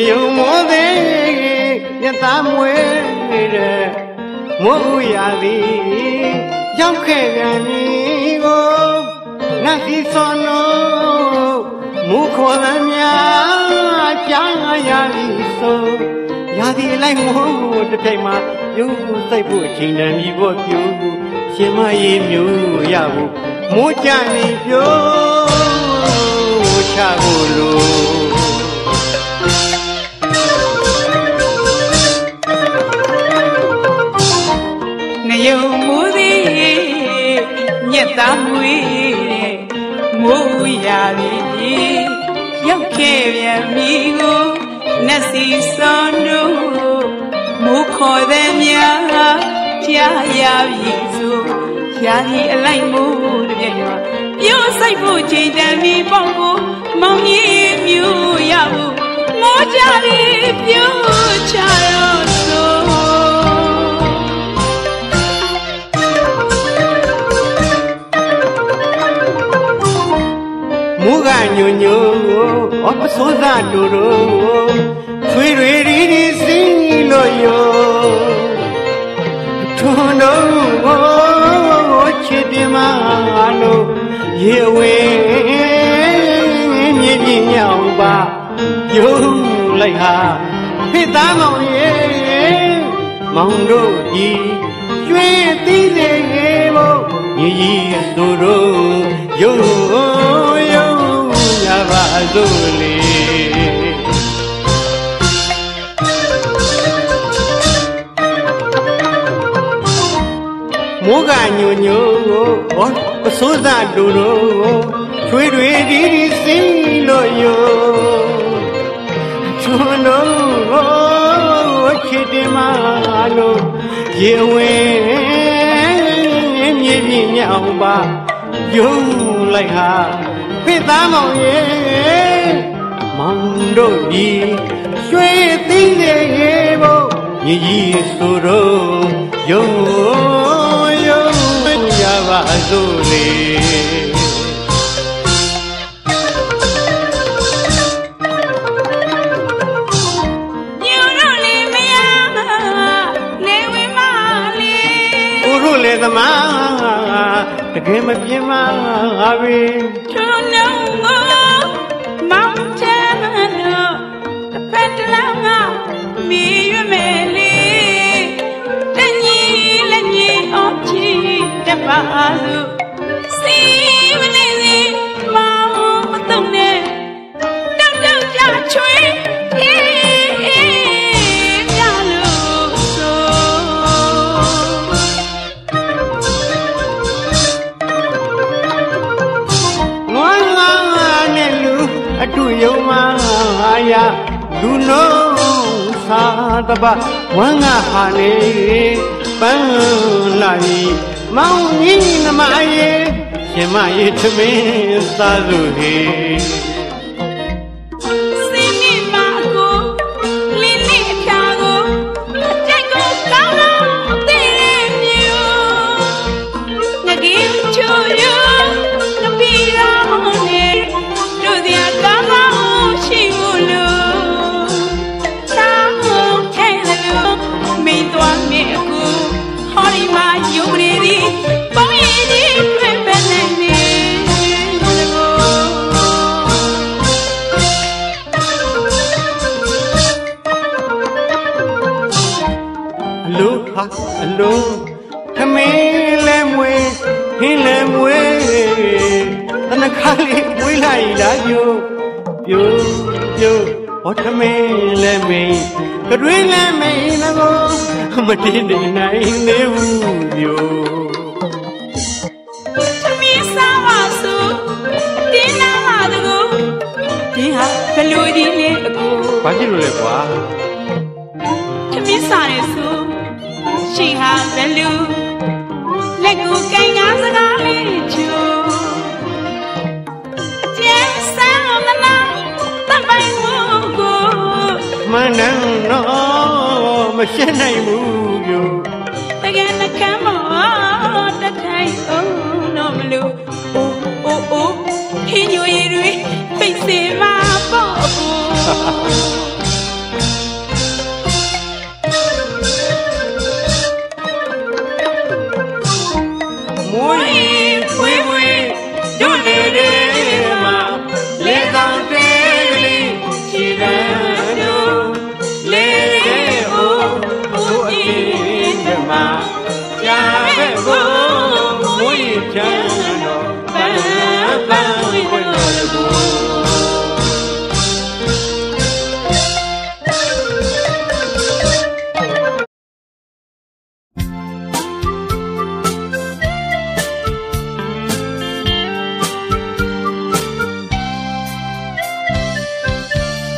يا يا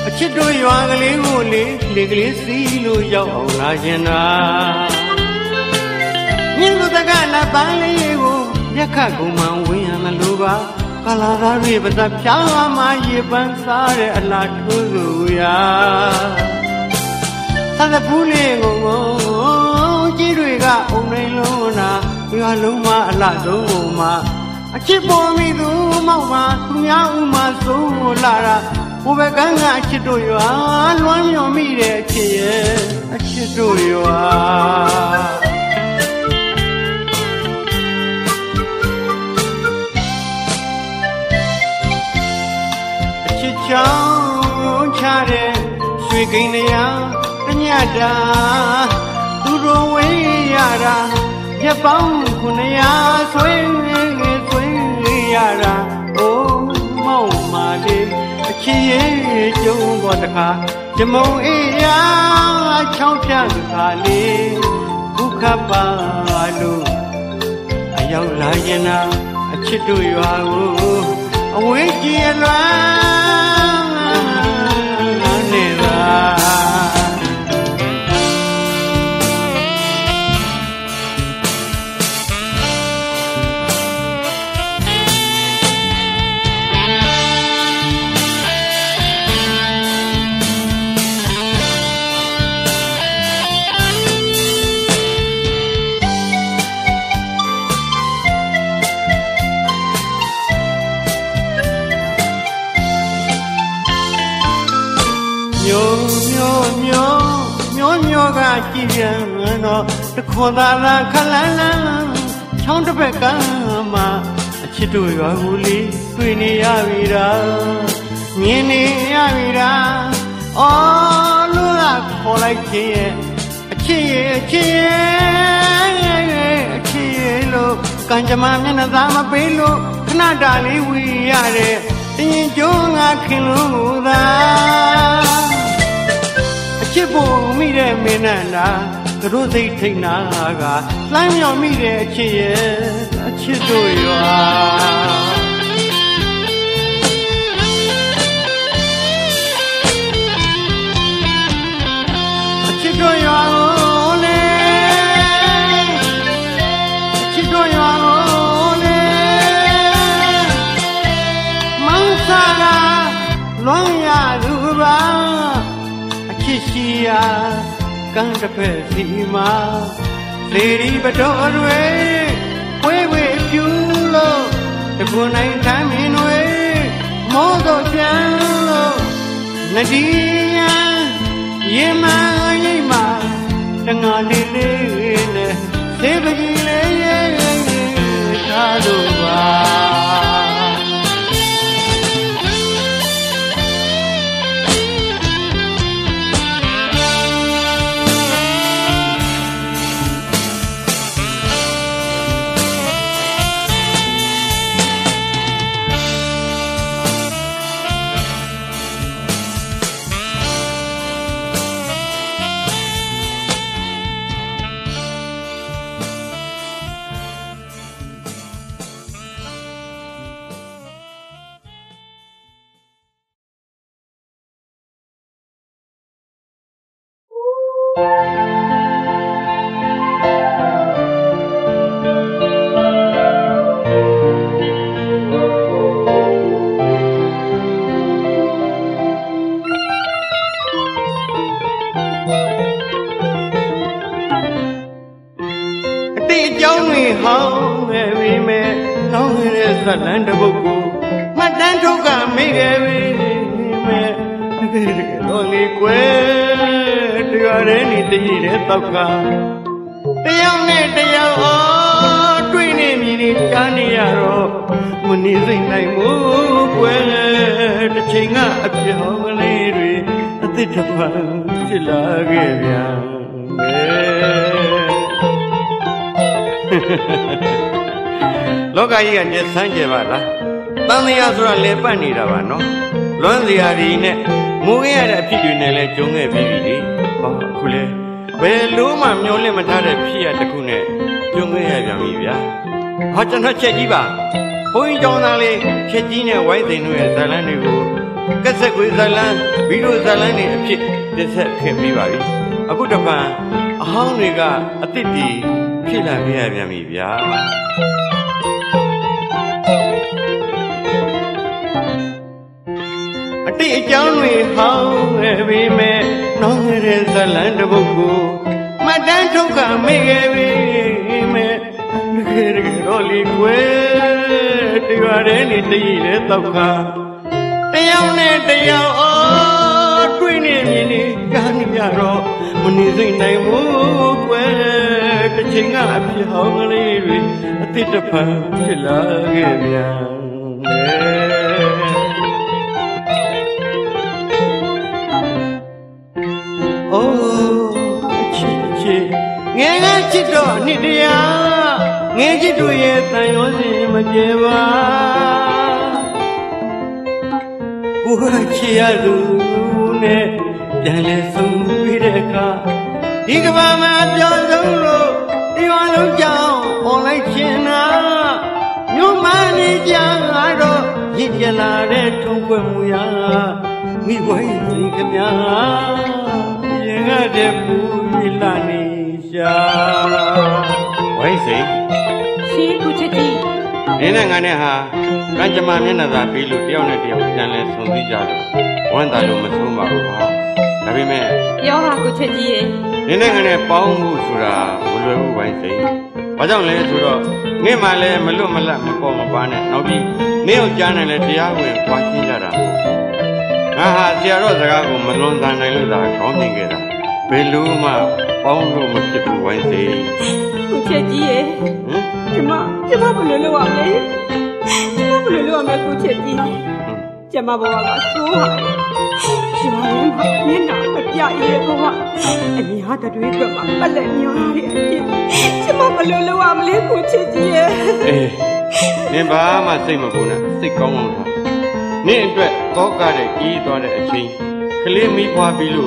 أشدو يوانغلي ولي لغلي سيلو يوم راجنا نيغوتاكالا باليو يكاكو ماويانا لوبا كالاري بدابشالا ماي بانساري الاتوزويا سالفولي غوغو جيرويغا أمريلونا يوالوما الاتوما أشيبومي دوما تمياوما سولارا وبكانا أشدو يوان لون يومي ريكي أشدو يوان أشيشان شاري شويقينيا تنيادا تروي يارا يباو كنيا سويني سويني يارا أو مومالي كي يوم بوتكا جمو إيا شوشان كالي بوكابالو أيو لاينا أشدو يوهو أويكي ألوانيرا أنا تقول على كلانا شنطة بكما أشتو يقولي بني أبيرا مني أبيرا أولاد خلاكي أشي لو كان جمالنا زمان بيلو كنا دالي وياري تيجونا كنودا أشبو ميرة مننا كروزي تينا غا لام يوم ميرة أشيء أشدو يوا أشدو يوا أولي أشدو يوا أولي مانسارا لون يا روبا شيا كان تفسي ما ليري بدوروي وي بيولو تكوناي تامينوي موغو جانلو نديا يما يما تنغالي ليله سيبجي ليه تادوا سانجي بالا تاني أسرع لبني ربانو لون زيارينه مويه رأبي جونله جونغه بيبي باكله بلوم أميوله مثاره بيا تكونه جونغه بيامي بيا هاتنا شجيبا هوي جونالي شجينه وايدينه زلانيو كسكوي زلان بيرو زلان يبكي تسر كمي باري أبو دبان أهانيكا أتدي كلا بيا بيا ميبيا أتي جانوي هاو أبي مي نهر زلان دبوكو ما دانتوكا ميجي مي نهر رولي كويت يواريني تيلي توكا Oh, Why كانجمان من الذابي لطيفنا ديوان لسندي جالو، وان دالو مسوم باروها، نبي ما. ياها كوتشي. هنا هنا باومو سورا بلوه وينسي. بدون له سورا، نمالة ملو ملا مكوم بانه نبي نيو جانا لتياوين قاسين جرا. نها سيارو زعاقو ملون زانا لودا كونين جرا. بلو ما باومو مكتبو وينسي. كوتشي. جما بلوه وينسي. لو ما كوتشي جما بابا سوى جما منا يا يبوى اني هادا دويت بابا لاني جما بلو عملي كوتشي نبا ما سيمبونا سيكون نبا توكا اي دوني اشي كلمي بابلو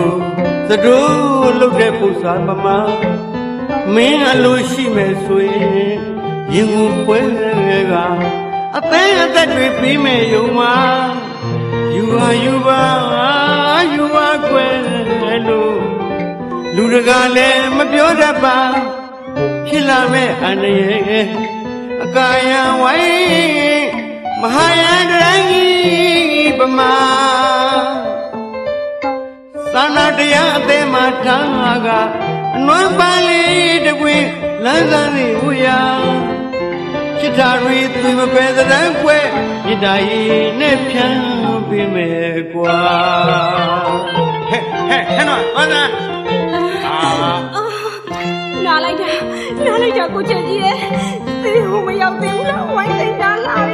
سدو لوكي بوسا ماما مين الوشي مسوي يمو بويغا أتاتا تريبي ميوما يوا كويلو لورغالي مبيورابا كلامي اني اكايا وي مهايا دراني بما ساناديا دماتاغا نوبالي دوي لانغاني ويا Chitari tui ma peda dan kwe Yidai ne pian bi me kwa Heno, wanda Nalai da kucha jie Sihu ma yao timu la wai zai da lai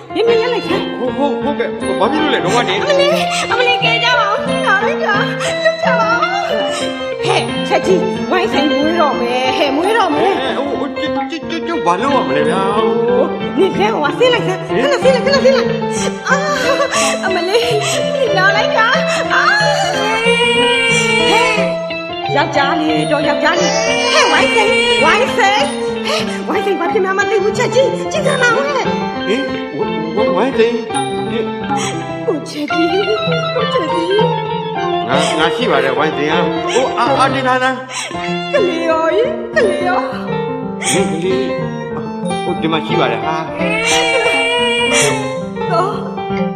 مين يا لك اوكي بابي له دوباره امي كيدا نالك يا تشتي واي سان مورو مي مورو جو بالو املي يا نيكه واسيله كده سيله املي لا لايك يا جالي دو يا جالي واي سي باتي ماما تي وتشي جينا ايه واي سي وتشي ناشي بارا واي سي او ادي نانا كليو ليه قد ما شي بقى ها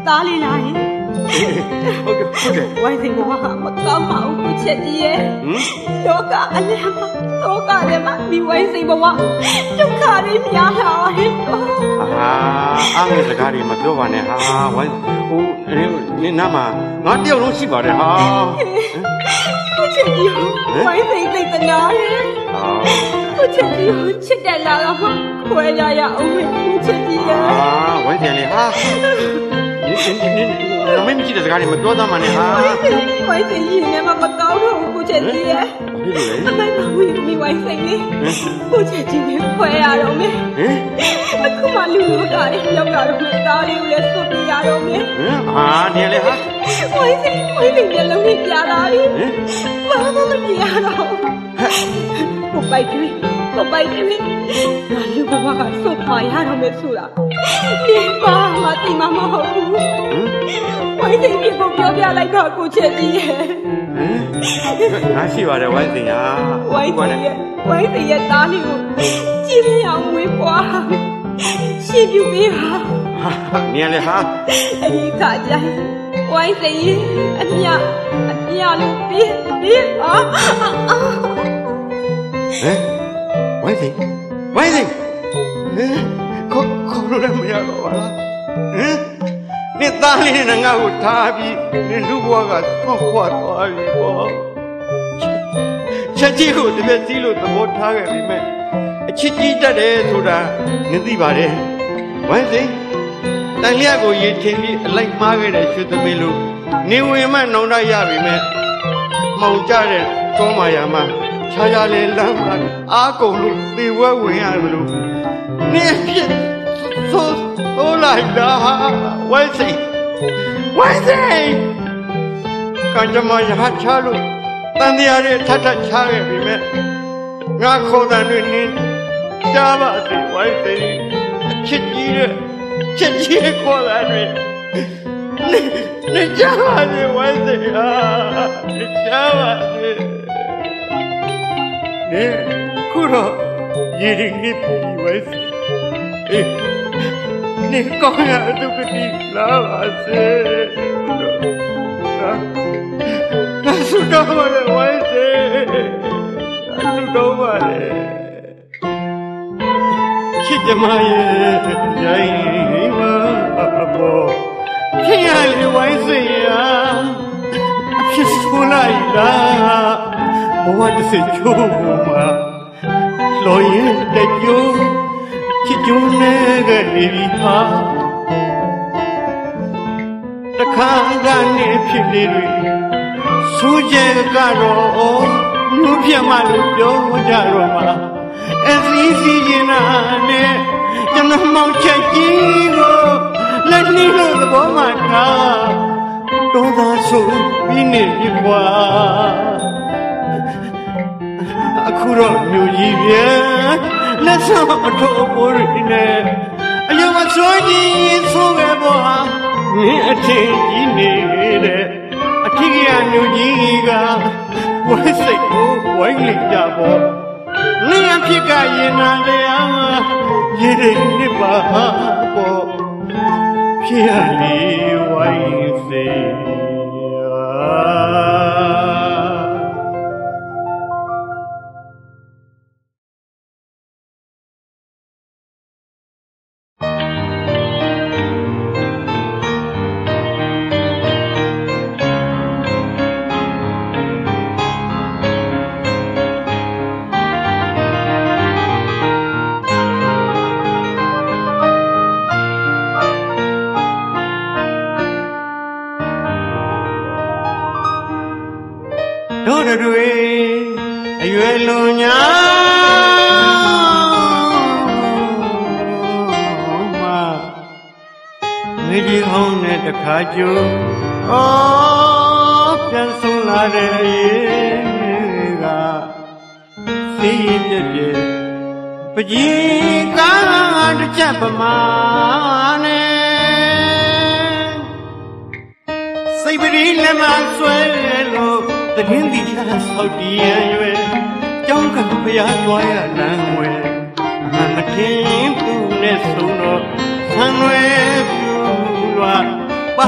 طالي لعين Hãy subscribe cho kênh Ghiền Mì Gõ Để không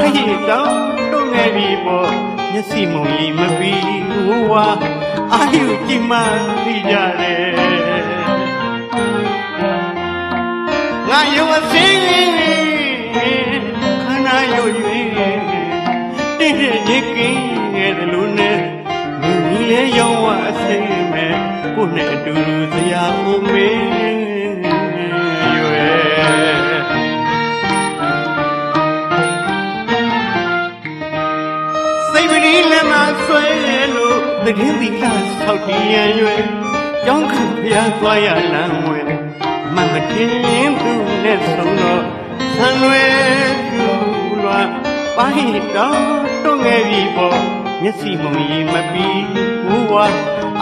bỏ lỡ غريبو نسيمو يمبي هو أيو كمان بجاري نايو سيني نايو نيني نيكي يدلوني نيني يو سيمي كوني يا أمي بدينا صوتي أيوة يوم كبير ضايع لاموي ما بدين دون سونا سنوي كولا بعيدا تونعي بو نسيموي ما بيوا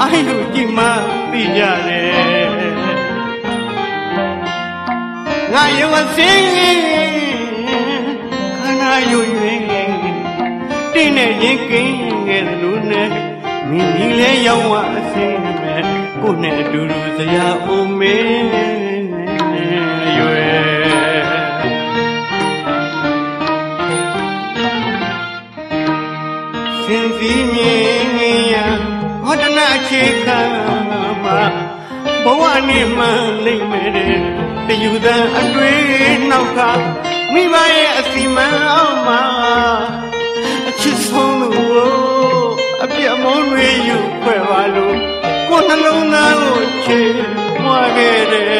أيو جما بيجاري نايو سين كنايو يين تيني كين لونه مني لا يوم أسمع كنا دروس يا أمي سنتيني هدنا شكاما بواني ما لي مري تيودا أدري نوكا ميباي أسمع ما أشوفه يا مولاي يقبلو كل لوناوتشي مغيري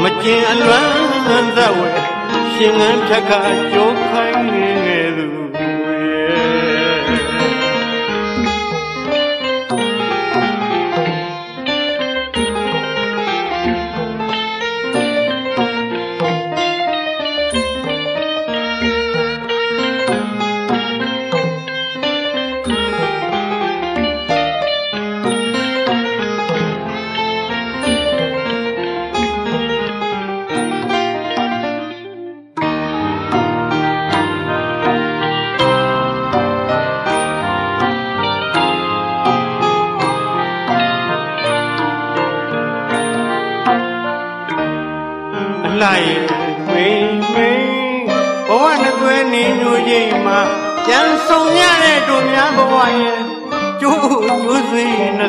مجي الوان ذوي شنان تكا جوكاينيدو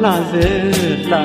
La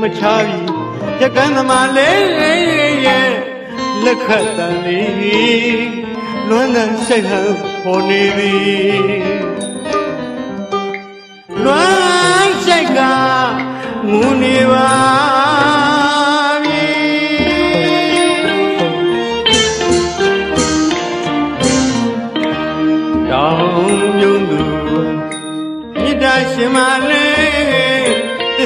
machavi, ya kana male, لكتني لونا سهم هونيبي لونا سكا مونيبا شمالي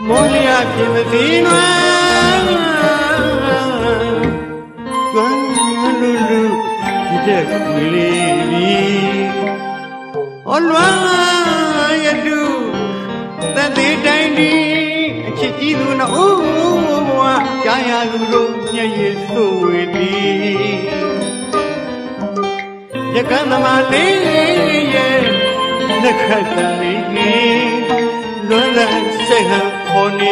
موليا في مدينة لولو يدخليني الله يدو تديني أشيدون أوه جايا لولو يسويني يكان مالي نخليني لولا سهم Oh,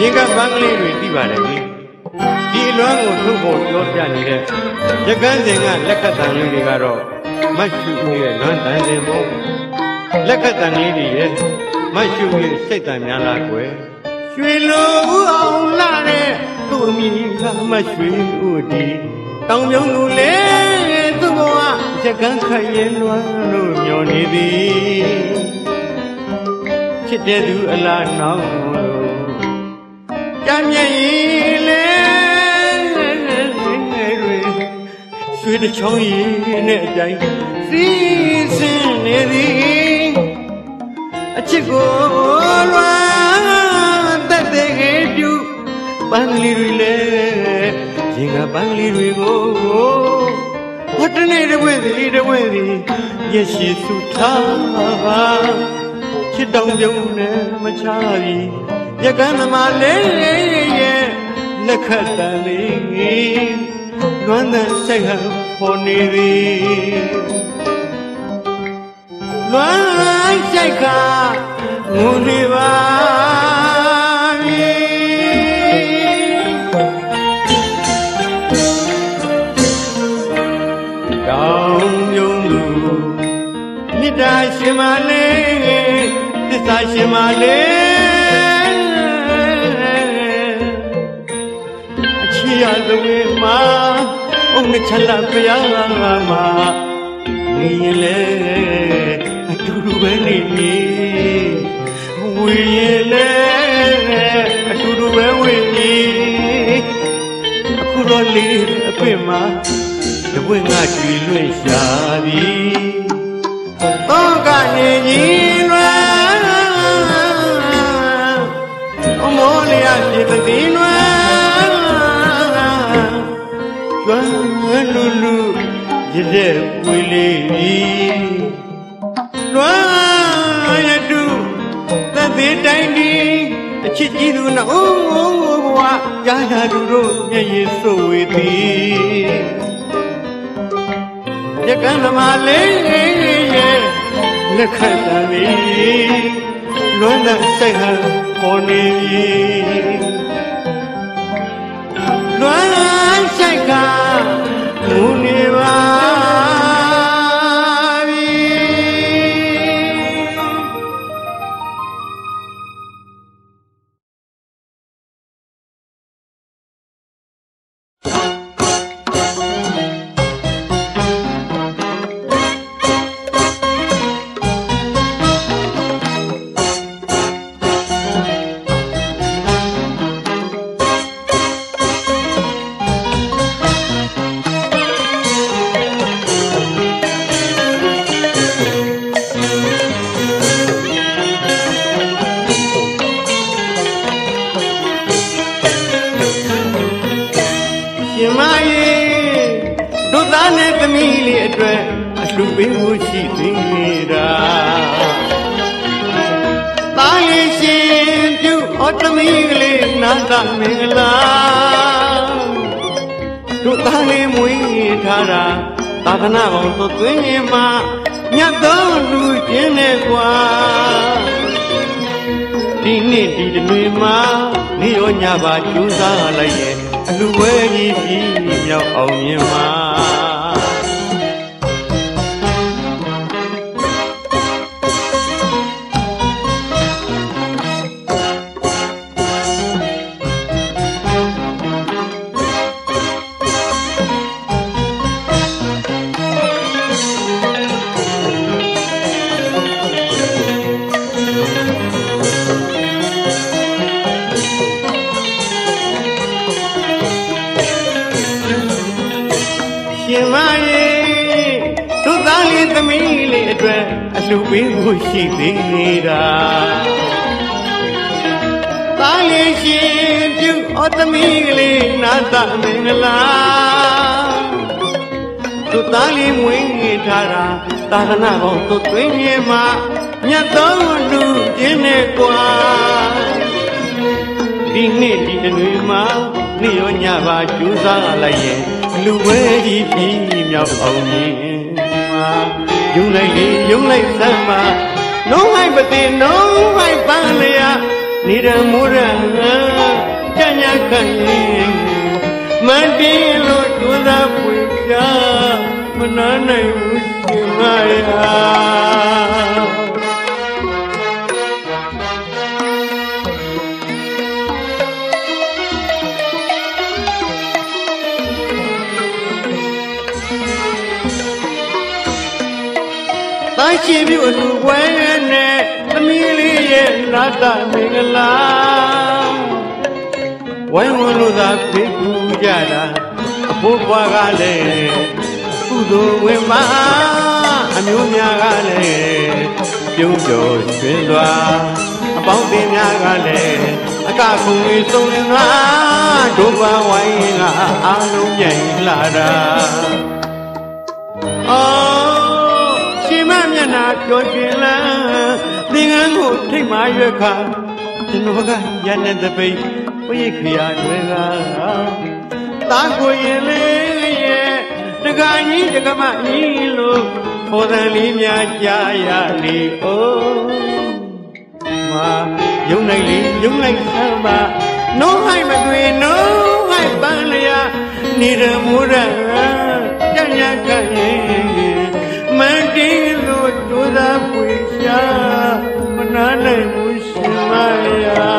ينقى بانغلي ريتي بارني دي لون وثوب يوتاني ده يكان زينغا لكتانلي دي كارو ماشوي لون تانلي مو لكتانلي دي ماشوي سيتان ميالا كوي شوي لو اولا ده تومي ماشوي اودي تاون يون لو لي ثوبوا يكان خاين لون لو ميوني دي چتے دو الا ناو يا يا كان مالي لكتني لونا سهم هونيبي لونا سكا مونيباني داون يومو ندا شمالي تسا شمالي يالوين ما ونشالك يا ما نيلي أدورويني ويلي أدورويني أكلولي بما تبغى تلوين شادي توكاني أمولي أشيبتيني لولو يدب وليدي لوا يدو تبي تايني تشيدونا أوه جايا دورو يسويدي يكان مالي لكتني لونا سهم هونيبي لوا سكا ما Thank you. No hay bate, no hay palea, ni de murana, caña caña, mantelo toda puya, manana y muchimaya. She be a new one, a million, not a million. Why one of that big Yada, a poor Bagale, who do with my Yagale, you don't feel about the Yagale. I can't believe so in my Doba Waina, I don't get Lada. No hay bate, no hay palea, ni de murana, ya ya cae, mantelo toda puya, manana y muchimaya.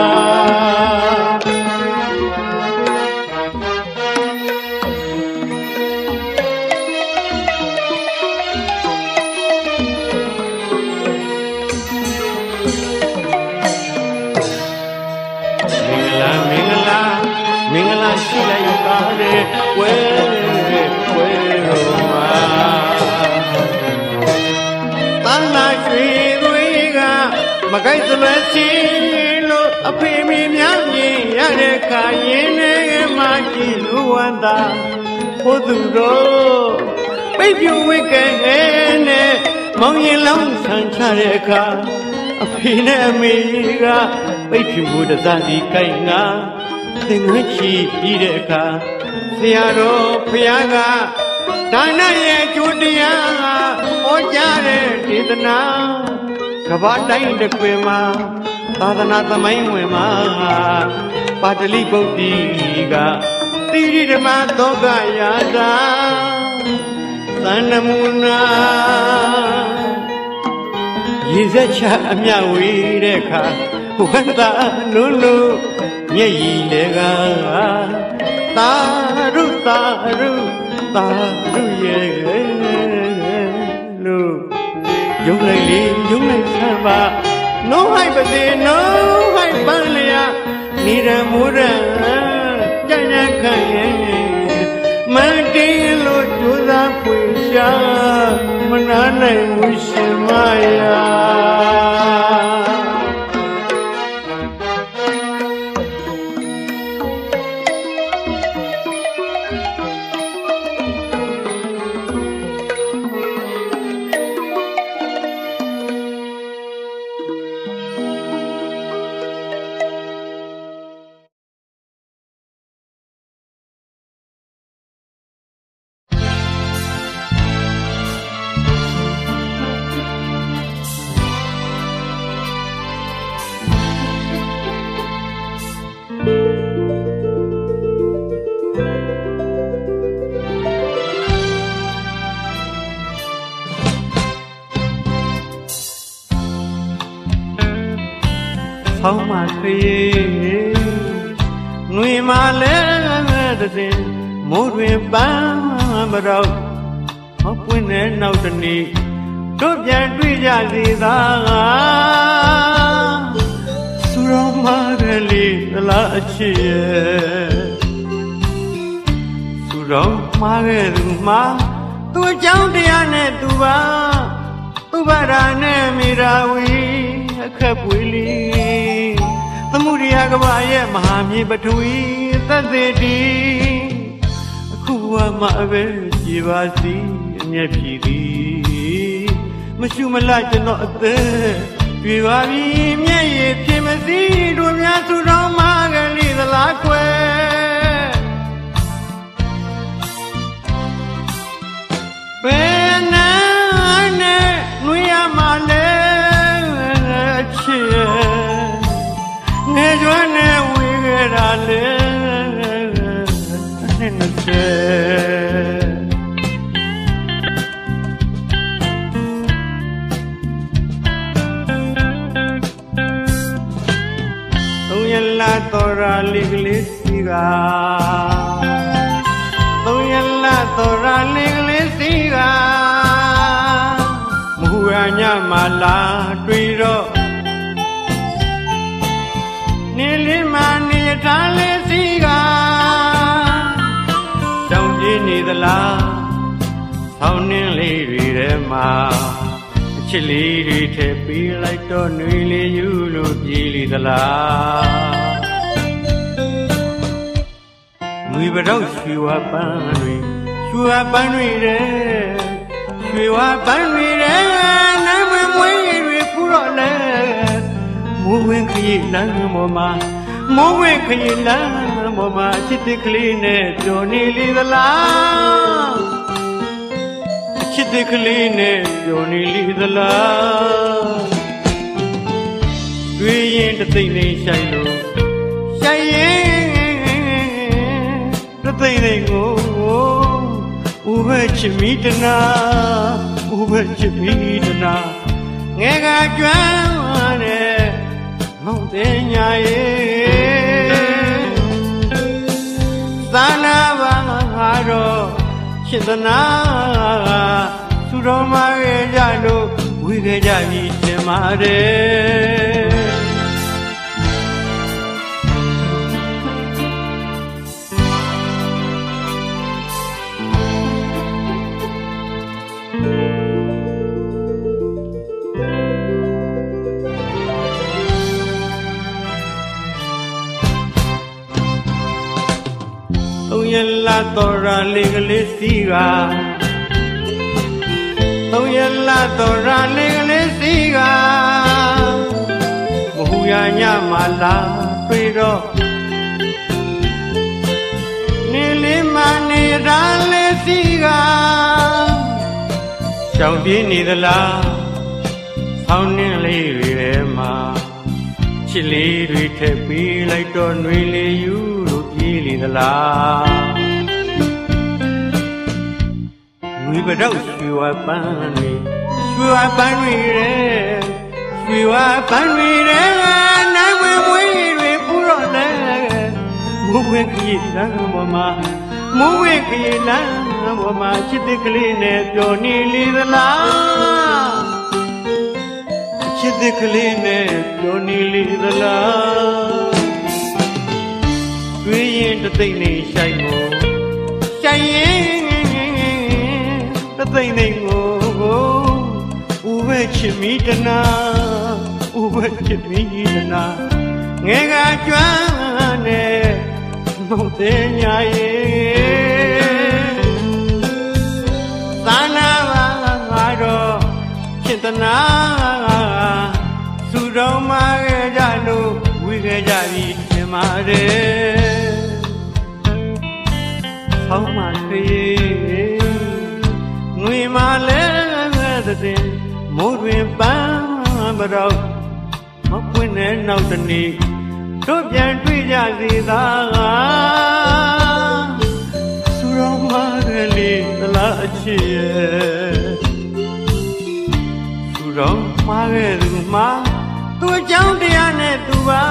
تو جاؤں نے دعا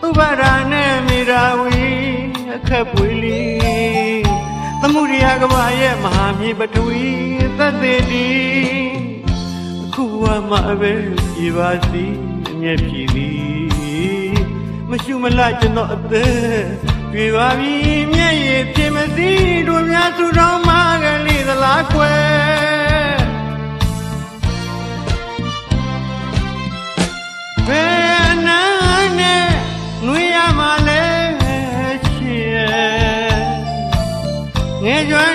تو برانے میرا وی کھپولی تموریا گوائے مہا می بٹوی تدلی کوا مابے کی واسی نے پیلی مشو ملا چنو تے پیو بھی میے تیم دی دو میا تو راں ماگلی دلا کوے Hãy subscribe cho kênh Ghiền Mì Gõ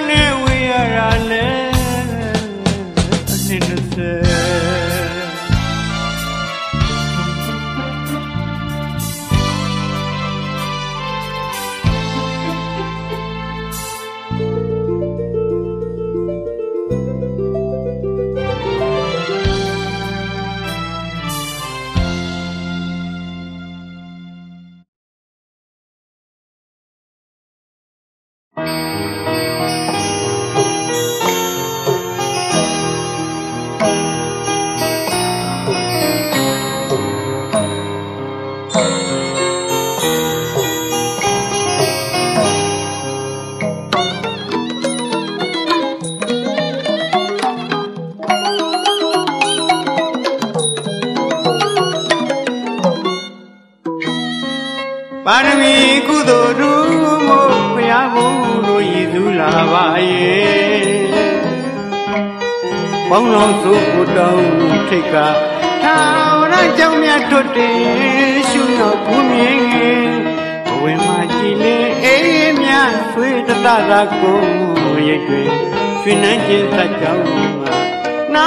Để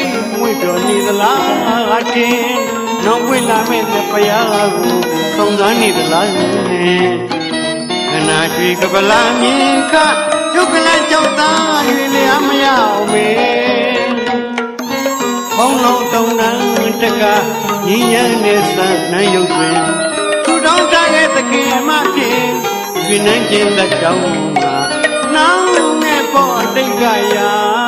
không bỏ lỡ دوني دلا غاتين نويلا من بياغو صنداني دلا انا في قبلاني كا يوكلا جوتاي لي ام ياومي بونو دونان تكا نيان نسان نيوكين تودون تاغي تكي ماكين بينانجين دكاوما ناو مي بوتيغايا يا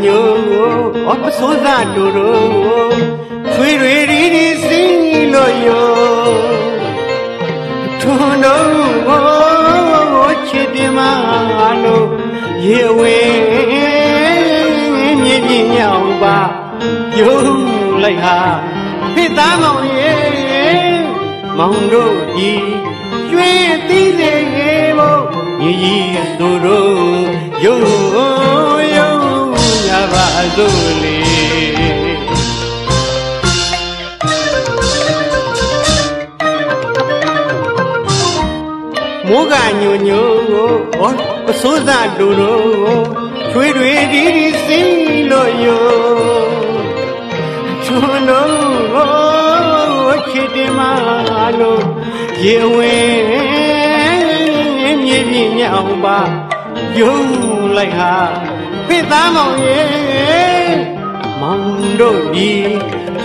يا وقصودا دورو في ريري سيلو يو تونو وشدمانو يوين يجينيوبا يوليها بتاموي موندو يويتيزيبو يجيندورو يو دولي موغانيو نيو وسوزا دورو تويري دي سيلو يو تونو وكيدمالو يوين يمي نياوبا يو لايها بيتاموي مندودي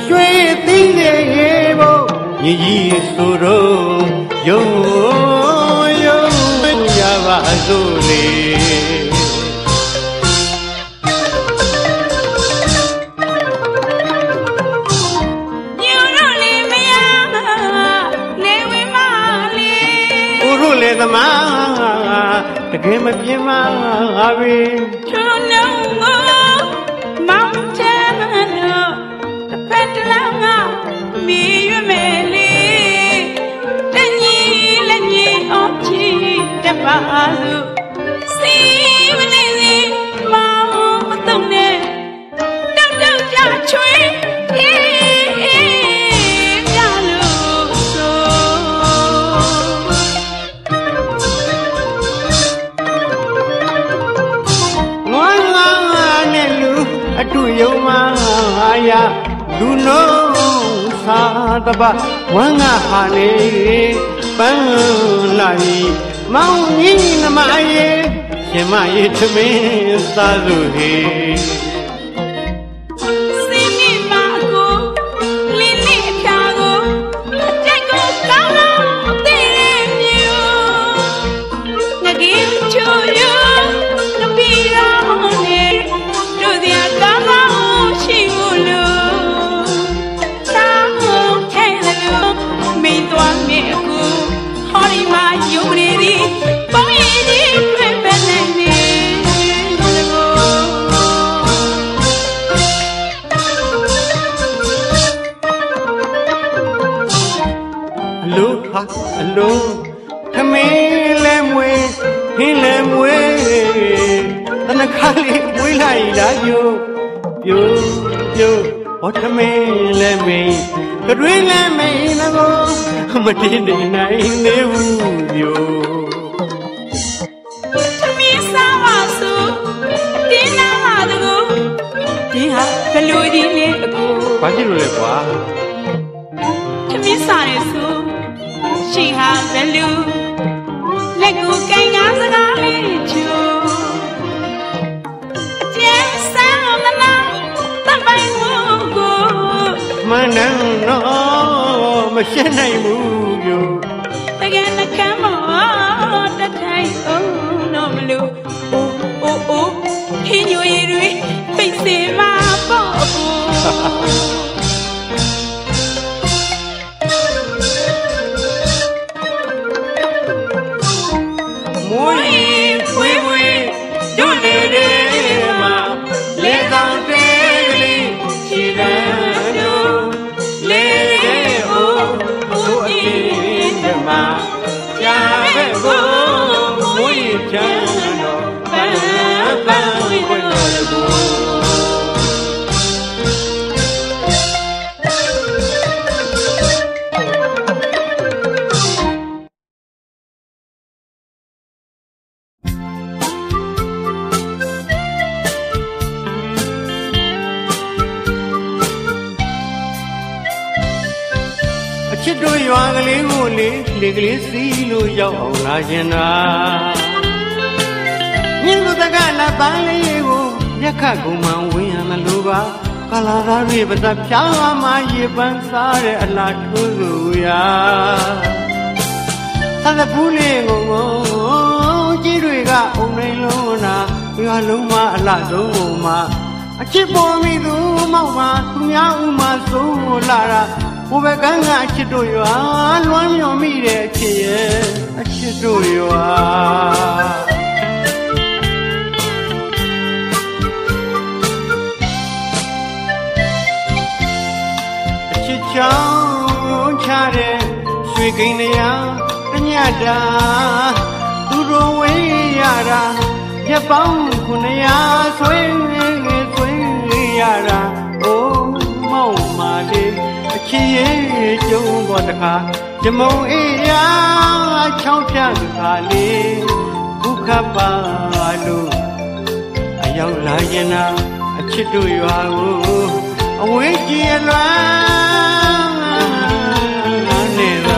شويتيليبو ييسورو يو يو يا بازولي يورولي ميا نيوي مالي ورولي دما تكيم بيما ابي وانا حالي بناي ماوني نماي شماي تمي سازوهي سيني ماكو ليني كاغو تاكو كاغو تينيو نجيب تشويو نبيروني توديا كاغو شيولو أو Panjiru le kwa. Misare su, shiha belu, legu kanya zagale chu. Jem samana tabai mugo. Manang no mashenai mugo. Tagana kamo tatai no mlu. Oh. Hinyo irui paise ma po. Achit do you are Chare, sui kiniya, nyada, turoyara, yapang kuniya, sui yara, oh mau mali, chiye jumbataka, jamau iya, chautan kali, bukapalu, ayaw layana, achitu yawu. Chiduyua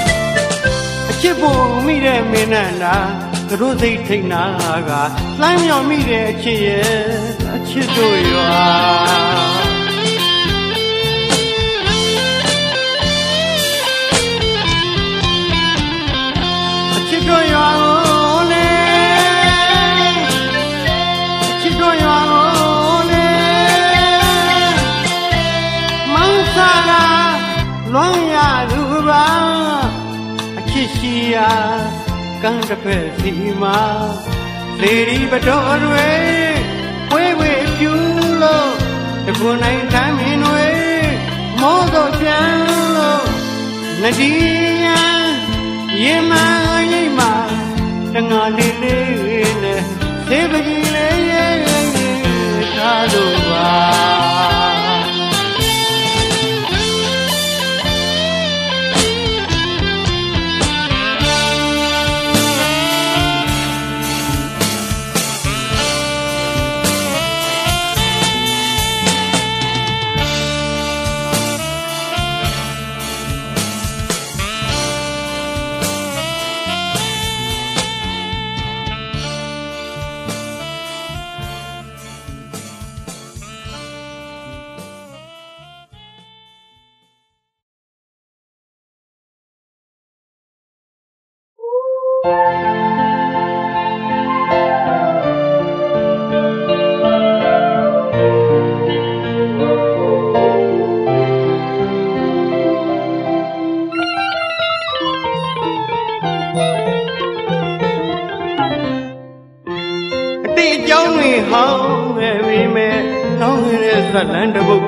Kanta pesima, lady badorwe, we pulo, the kunai taminwe, mogo jalo, nadia, yema, tangalile, sebile, taduwa. Hãy subscribe cho kênh Ghiền Mì Gõ Để không bỏ lỡ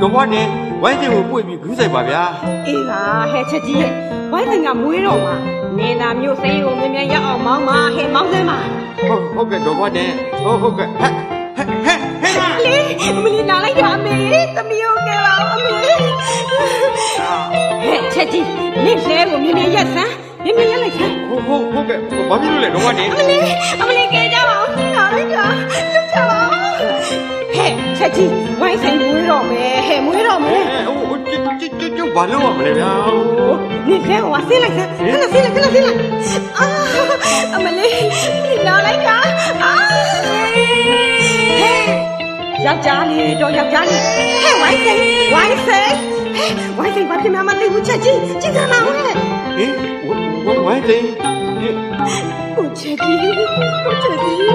东方人，我这我不会比狗仔吧呗？哎呀，还吃鸡，我这俺没了嘛，你那没有谁有那边也熬忙嘛，还忙着嘛。好个东方人，好个，嘿。你哪来的妹？怎么又给了妹？嘿，吃鸡，你来我明天夜三，明天夜来看。好个，我明天来东方人。我们来给家娃子拿来着，这家娃。嘿，吃鸡，我先不。 没了，完了我们了呀！你看我谁来？啊，阿妹嘞，你哪来的？啊，嘿，要家里，嘿，外甥，把这妈妈给我吃鸡，这干嘛喂？哎，我外甥，不吃鸡。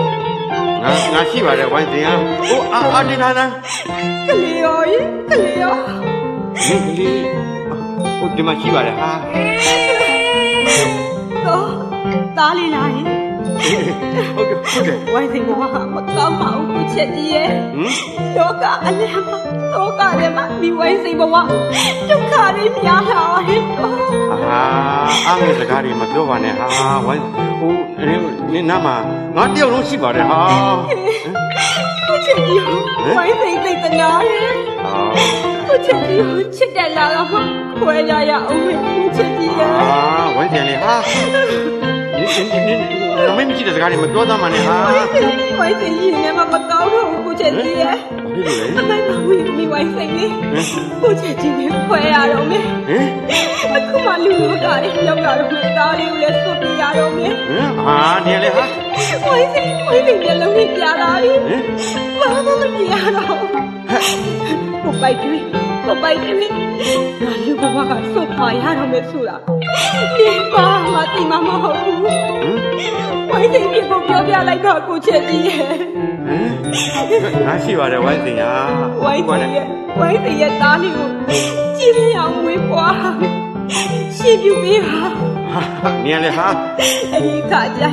俺媳妇在玩这样，我俺这哪呢？可怜，我这妈媳妇嘞啊！哦，哪里来？我这我搞毛不切的耶！多干了嘛，你为什么我就看你娘好多？啊，俺们这家里没多玩的哈，你那嘛，俺爹弄媳妇的哈。不吃牛，为谁在等俺？不吃牛，吃点辣了嘛，回来呀，我们不吃牛。啊，我讲的哈，你老妹妹记得这家里没多大嘛的哈。为谁一年嘛没到头，不吃牛。 阿妹，我外甥呢？我姐姐呢？快阿罗咩？我妈路我家里要阿罗咩？家里有嘞手机阿罗咩？啊，你嘞哈？外甥呢？老妹阿罗咩？妈咪阿罗。我拜对，阿罗爸爸家手快阿罗咩输啦？你妈对妈妈好不？外甥呢？我表表来搞我姐姐。 俺媳妇在外地呀，外地也打理我，今天要回国，谁就别哈。你来哈？你看见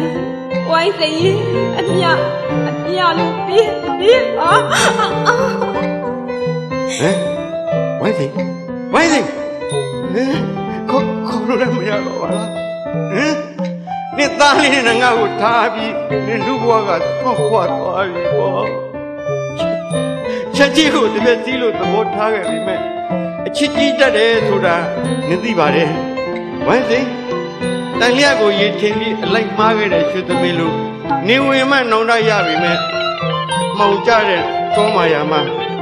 外地，俺娘就别啊！哎，外地，可路来不要我了，你打理的那个大比，你路过个多花多比我。 छजीलो तो बेचीलो तो बहुत ठाक है भी मैं अच्छी चीज़ डरे थोड़ा नदी बारे वैसे तंगलिया को ये चीज़ी लाइक मावे डे शुद्ध मिलो न्यू एमा नौना या भी मैं माउंचा डे कोमा या मां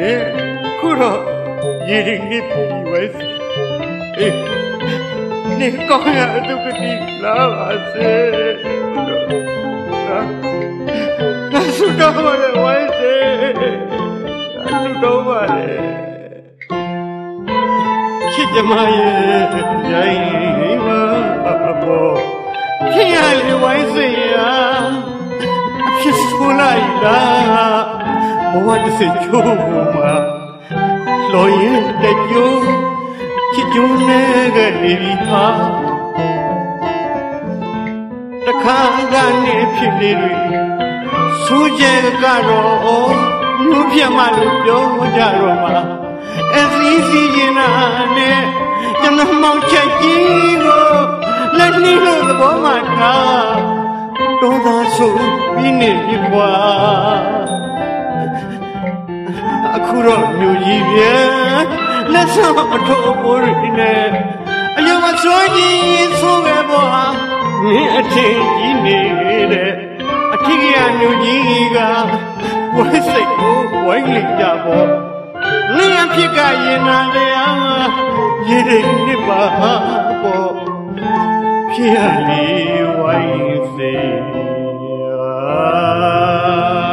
你苦了，一定给你玩谁？你高压都给你拉把谁？啊！ 我是高马嘞，吃着嘛也来嘛不，偏爱的外孙呀，偏出来啦，我这是舅妈，老爷的舅，这舅那个里他，那看咱那皮里头。 苏杰干罗，牛皮马路标家罗嘛，SEC 那呢，咱们忙着几个，那你罗是干嘛的？多大手比你宽？阿苦罗牛皮边，那什么都不认呢？哎呀，我手机手个不，你还真记得嘞。 这个呀，牛一个，我领家婆，你呀皮干也难的呀，也得你把我偏离外地呀。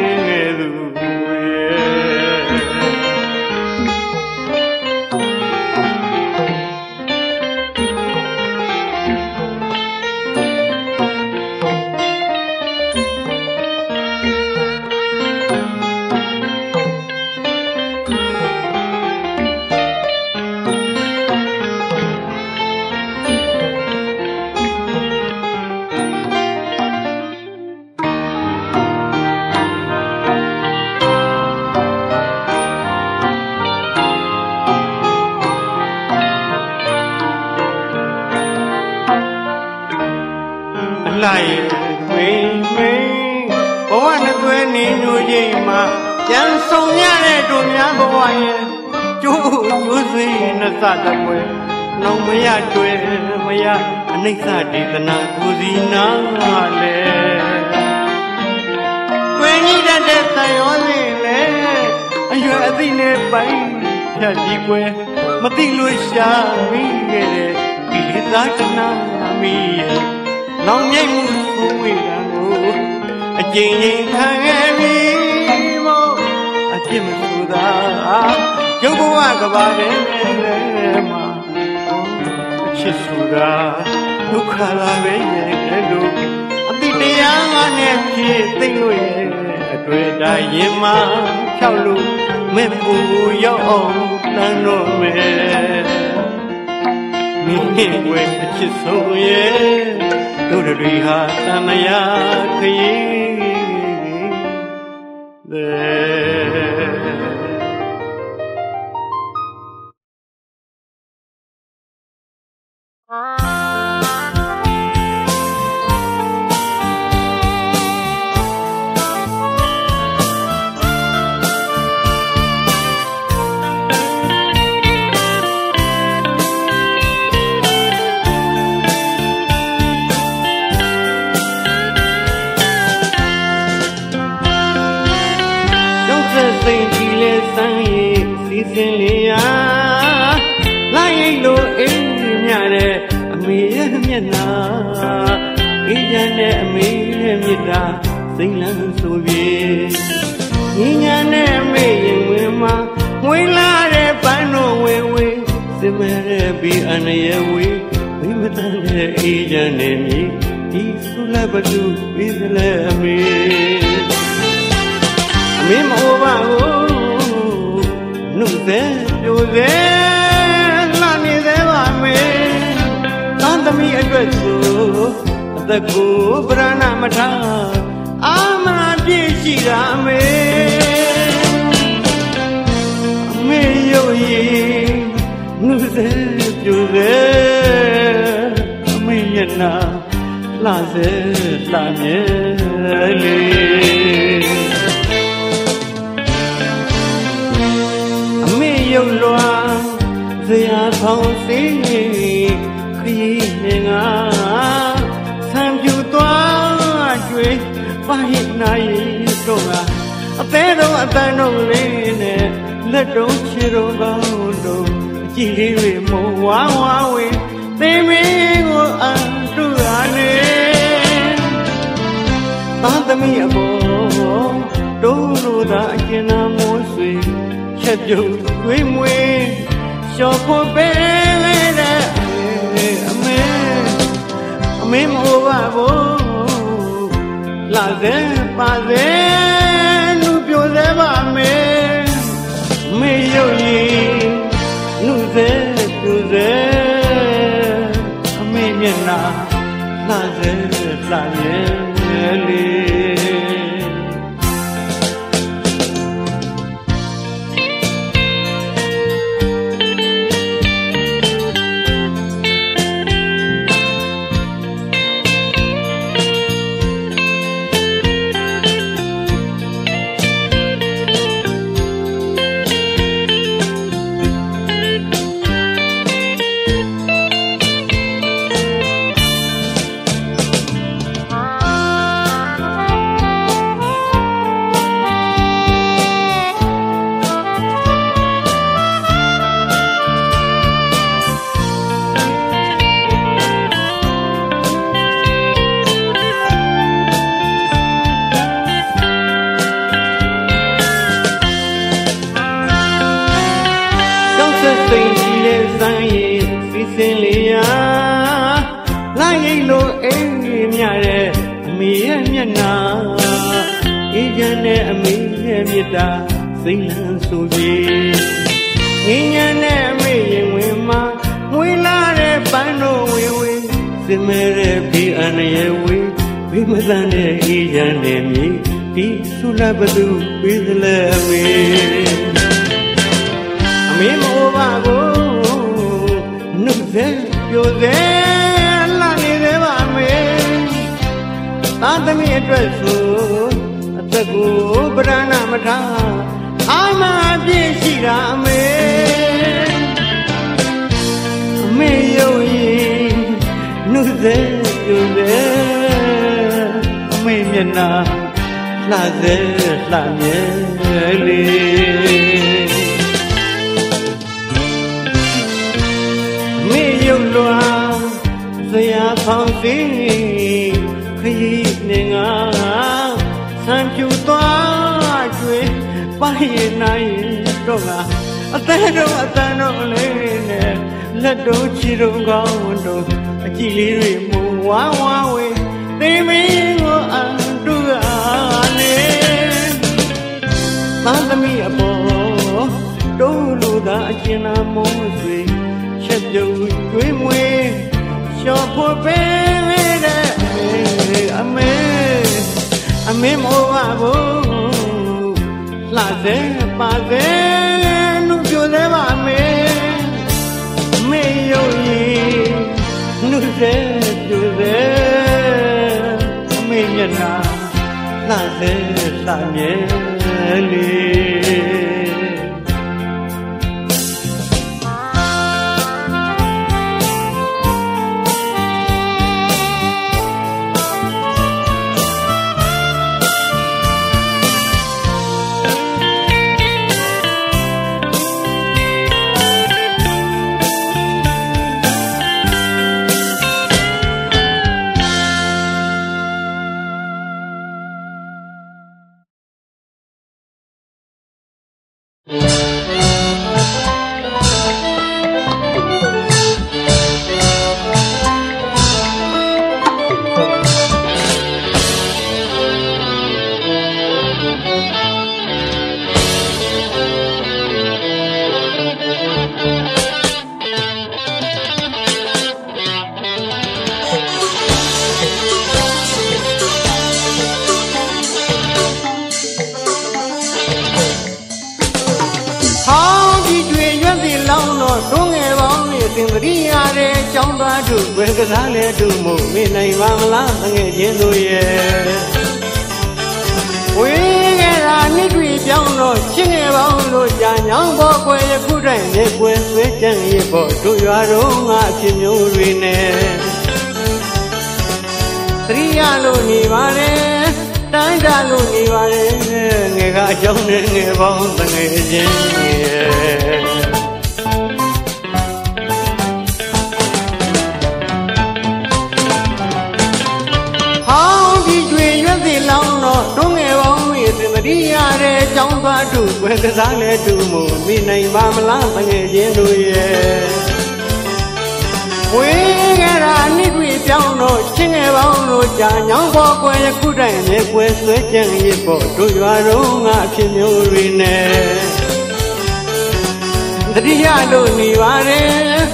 Why ولا بانو وي سمربي انا يوي بمتنا ايجانني تيسولا بدو بيزلامي ميم اوباو نوزل لاني دبامي تاندمي ادوسو ادكو برانا متا اما ديشي رامي لا زلت عمالي عمي يولوا زي عطوسي خيينا سامجو طواجوي فاهينا يسوها أبيرو أبانو ليني لدو شيرو باوندو جيلي مو واواوي تيميغو تمي ابو دورو دا كنا موسي شجو ويموي شوفو بينا امي مو ابو لازم بعدين نبيو دمامي ميوي نوزل امي منا لازم لازم كمري على جنبادو وعكسالة دومو من أي ماملا عندوية وعندنا كوي جانو شنبانو جانو بقوي كورين بقوي جاني بقوي يارون عشينورينه تريالوني واره تاندالوني واره عجوني بقوي جنبادو وعكسالة دومو من أي ماملا عندوية وعندنا كوي جانو شنبانو جانو بقوي كورين بقوي جاني بقوي يارون عشينورينه تريالوني واره